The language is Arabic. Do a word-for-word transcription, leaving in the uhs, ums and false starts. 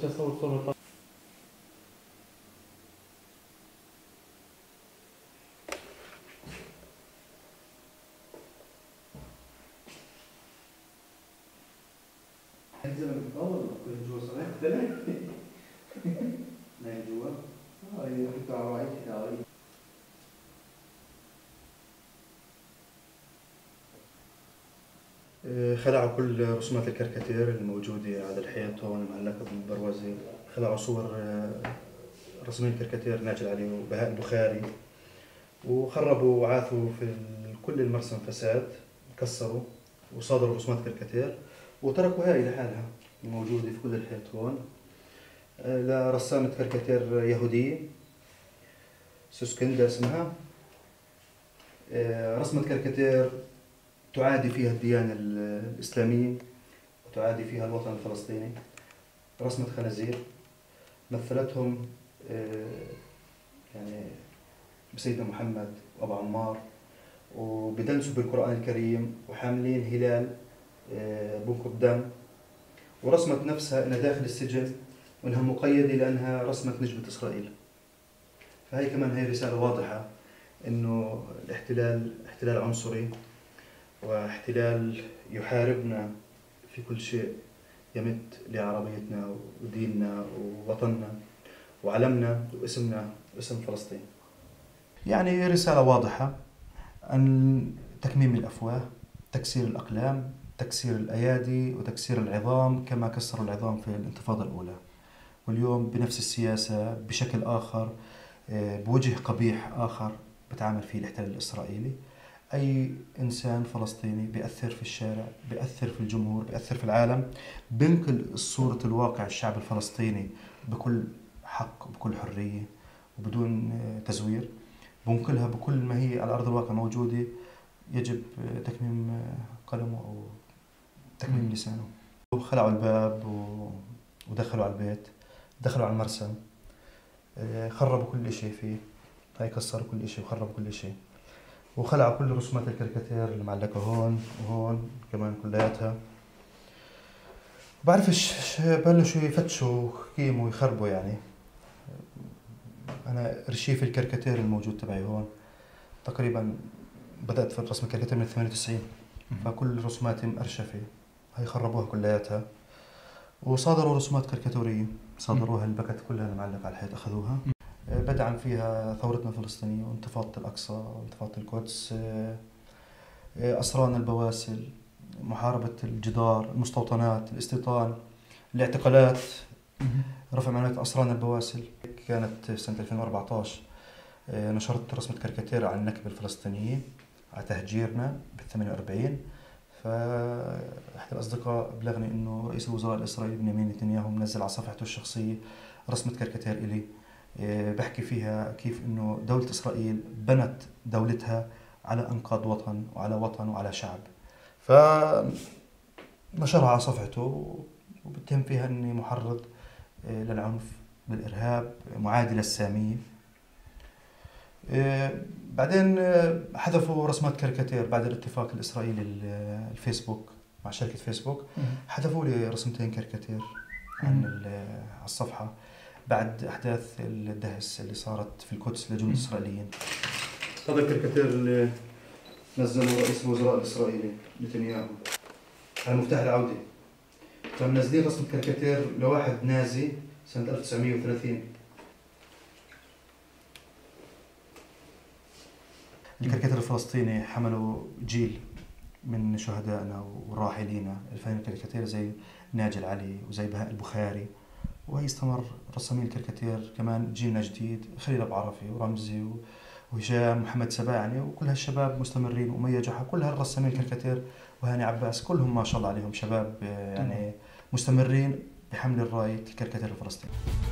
Сейчас вот خلعوا كل رسومات الكاريكاتير الموجودة على الحيط هون المعلقة بالبروازة، خلعوا صور رسمين كاريكاتير ناجل عليه وبهاء البخاري، وخربوا وعاثوا في كل المرسم فساد، كسروا وصادروا رسومات كاريكاتير وتركوا هاي لحالها موجودة في كل الحيط هون لرسامة كاريكاتير يهودية سوسكندا اسمها، رسمة كاريكاتير تعادي فيها الديانة الإسلامية وتعادي فيها الوطن الفلسطيني، رسمة خنازير مثلتهم يعني بسيدنا محمد وأبو عمار وبدنسوا بالقرآن الكريم وحاملين هلال بنكب دم، ورسمت نفسها أنها داخل السجن وأنها مقيدة لأنها رسمت نجمة إسرائيل. فهي كمان هي رسالة واضحة أنه الاحتلال احتلال عنصري واحتلال يحاربنا في كل شيء يمت لعربيتنا وديننا ووطننا وعلمنا واسمنا واسم فلسطين. يعني رسالة واضحة عن تكميم الأفواه، تكسير الأقلام، تكسير الأيادي وتكسير العظام كما كسروا العظام في الانتفاضة الأولى، واليوم بنفس السياسة بشكل آخر بوجه قبيح آخر بتعامل فيه الاحتلال الإسرائيلي. أي إنسان فلسطيني بيأثر في الشارع، بيأثر في الجمهور، بيأثر في العالم، بنقل صورة الواقع الشعب الفلسطيني بكل حق وبكل حرية وبدون تزوير، بنقلها بكل ما هي على أرض الواقع موجودة، يجب تكميم قلمه أو تكميم لسانه. خلعوا الباب ودخلوا على البيت، دخلوا على المرسم، خربوا كل شيء فيه، هاي كسروا كل شيء وخربوا كل شيء. وخلعوا كل رسومات الكاريكاتير المعلقة هون وهون كمان كلياتها. بعرفش بلشوا يفتشوا ويقيموا ويخربوا، يعني أنا رشيف الكاريكاتير الموجود تبعي هون تقريبا بدأت في رسم الكاريكاتير من ثمانية وتسعين، فكل رسوماتي مقرشفة، هي خربوها كلياتها وصادروا رسومات كاريكاتورية، صادروها البكت كلها المعلقة على الحيط أخذوها. بدعم فيها ثورتنا الفلسطينية وانتفاضة الأقصى وانتفاضة القدس، أسران البواسل، محاربة الجدار، المستوطنات، الاستيطان، الاعتقالات، رفع معنويات أسران البواسل. كانت سنة ألفين وأربعطعش نشرت رسمة كاريكاتير عن النكبة الفلسطينية على تهجيرنا بالثمانية وأربعين، فأحد الأصدقاء بلغني أنه رئيس الوزراء الإسرائيلي بنيامين نتنياهو منزل على صفحته الشخصية رسمة كاريكاتير إلي بحكي فيها كيف انه دولة اسرائيل بنت دولتها على انقاض وطن وعلى وطن وعلى شعب، فنشرها على صفحته وبتهم فيها اني محرض للعنف بالارهاب، معادي للسامية. بعدين حذفوا رسمات كاريكاتير بعد الاتفاق الاسرائيلي الفيسبوك مع شركة فيسبوك، حذفوا لي رسمتين كاريكاتير عن على الصفحة بعد احداث الدهس اللي صارت في القدس لجنود الاسرائيليين. هذا الكاريكاتير اللي نزله رئيس الوزراء الاسرائيلي نتنياهو على مفتاح العوده، كانوا منزلين رسم كاريكاتير لواحد نازي سنه ألف وتسعمية وثلاثين. الكاريكاتير الفلسطيني حملوا جيل من شهدائنا وراحلينا، الفين كاريكاتير زي ناجل علي وزي بهاء البخاري ويستمر رسامين الكاريكاتير كمان جيلنا جديد، خليل ابو عرفي ورمزي وهشام ومحمد سبا يعني، وكل هالشباب مستمرين، ومية جحا، كل هالرسامين الكاريكاتير وهاني عباس كلهم ما شاء الله عليهم شباب يعني مستمرين بحمل الراية الكاريكاتير الفلسطيني.